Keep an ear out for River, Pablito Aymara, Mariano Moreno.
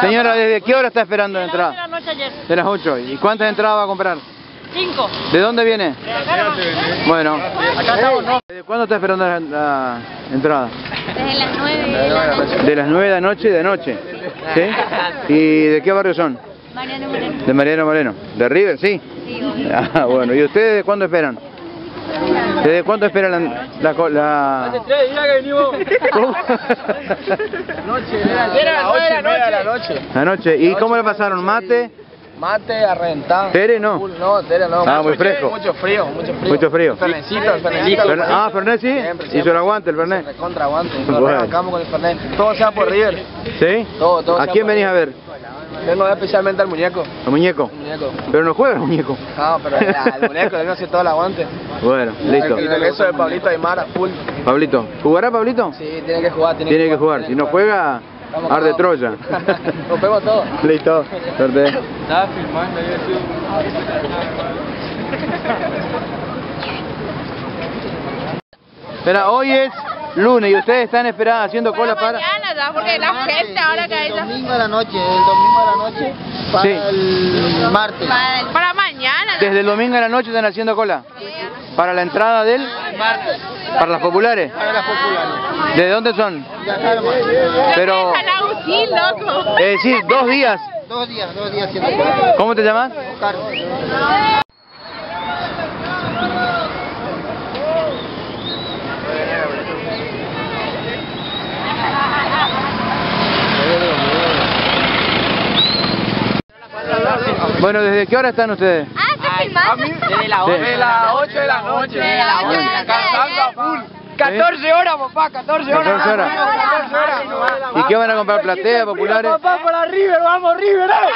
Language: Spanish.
Señora, ¿desde qué hora está esperando la entrada? De la noche ayer. De las 8. ¿Y cuántas entradas va a comprar? 5. ¿De dónde viene? De acá. Bueno. Acá estamos, ¿no? ¿Desde cuándo está esperando la entrada? Desde las 9 de la noche. De las 9 de la noche y de noche. ¿Sí? ¿Y de qué barrio son? Mariano Moreno. De Mariano Moreno. ¿De River, sí? Sí, obvio. Ah, bueno. ¿Y ustedes desde cuándo esperan? ¿Desde cuándo esperan la... Hace 3 días que venimos. ¿Cómo? Noche, era las 8 y media de la noche. La noche. ¿Y cómo le pasaron? ¿Mate? Mate a reventar. ¿Tere no? No, tere no. Ah, muy fresco. Mucho frío, mucho frío. Mucho frío. Fernecito, el Fernecito. Ah, Fernet sí. Y se lo aguante el Fernet. Se contra aguante. Nosotros arrancamos con el Fernet. Todo sea por River. ¿Sí? Todo. ¿A quién venís a ver? Vengo especialmente al muñeco. ¿Al muñeco? El muñeco. Pero no juega el muñeco. No, pero el muñeco, él no hace todo el aguante. Bueno, listo. Y el regreso de Pablito Aymara, full. Pablito, ¿jugará Pablito? Sí, tiene que jugar. Tiene que jugar. Si no juega, arde Troya. Nos vemos todos. Listo, suerte. Estaba filmando, yo decía. Hoy es lunes y ustedes están esperando haciendo cola para... Mañana, porque la gente ahora cae... El domingo de la noche, para sí. El martes. Para mañana. Desde el domingo de la noche están haciendo cola. Sí. Para la entrada del... martes. ¿Para las populares? Para las populares. ¿De dónde son? De acá, pero... Sí, loco. Es decir, 2 días. 2 días haciendo cola. ¿Cómo te llamas? Oscar. Bueno, ¿desde qué hora están ustedes? Ah, está filmando. Desde las 8 de la noche. Desde las 8 de la noche. Cantando a full. 14 horas, papá, 14 horas. 14 horas. ¿Y qué van a comprar? ¿Platea, populares? Papá, para River, vamos River,